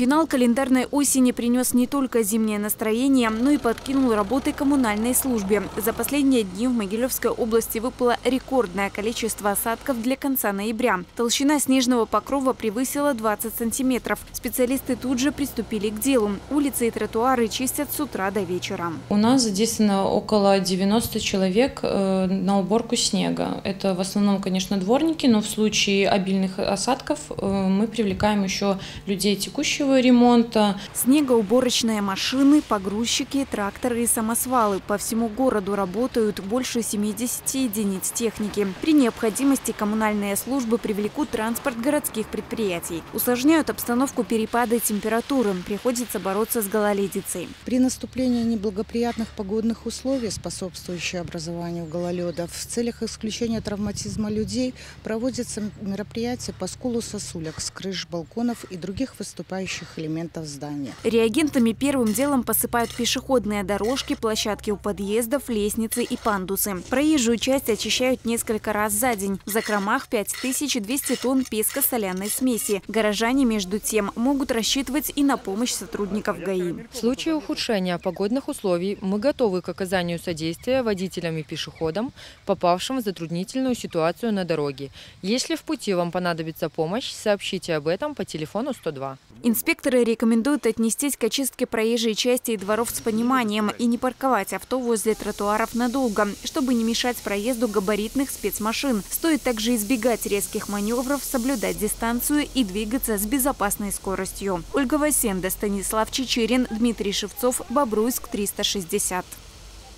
Финал календарной осени принес не только зимнее настроение, но и подкинул работы коммунальной службе. За последние дни в Могилевской области выпало рекордное количество осадков для конца ноября. Толщина снежного покрова превысила 20 сантиметров. Специалисты тут же приступили к делу. Улицы и тротуары чистят с утра до вечера. У нас задействовано около 90 человек на уборку снега. Это в основном, конечно, дворники, но в случае обильных осадков мы привлекаем еще людей текущего ремонта. Снегоуборочные машины, погрузчики, тракторы и самосвалы. По всему городу работают больше 70 единиц техники. При необходимости коммунальные службы привлекут транспорт городских предприятий. Усложняют обстановку перепады температуры. Приходится бороться с гололедицей. При наступлении неблагоприятных погодных условий, способствующих образованию гололедов, в целях исключения травматизма людей проводятся мероприятия по сколу сосулек с крыш, балконов и других выступающих элементов здания. Реагентами первым делом посыпают пешеходные дорожки, площадки у подъездов, лестницы и пандусы. Проезжую часть очищают несколько раз за день. В закромах 5200 тонн песко-соляной смеси. Горожане, между тем, могут рассчитывать и на помощь сотрудников ГАИ. В случае ухудшения погодных условий мы готовы к оказанию содействия водителям и пешеходам, попавшим в затруднительную ситуацию на дороге. Если в пути вам понадобится помощь, сообщите об этом по телефону 102. Инспекторы рекомендуют отнестись к очистке проезжей части и дворов с пониманием и не парковать авто возле тротуаров надолго, чтобы не мешать проезду габаритных спецмашин. Стоит также избегать резких маневров, соблюдать дистанцию и двигаться с безопасной скоростью. Ольга Васенда, Станислав Чечерин, Дмитрий Шевцов, Бобруйск 360.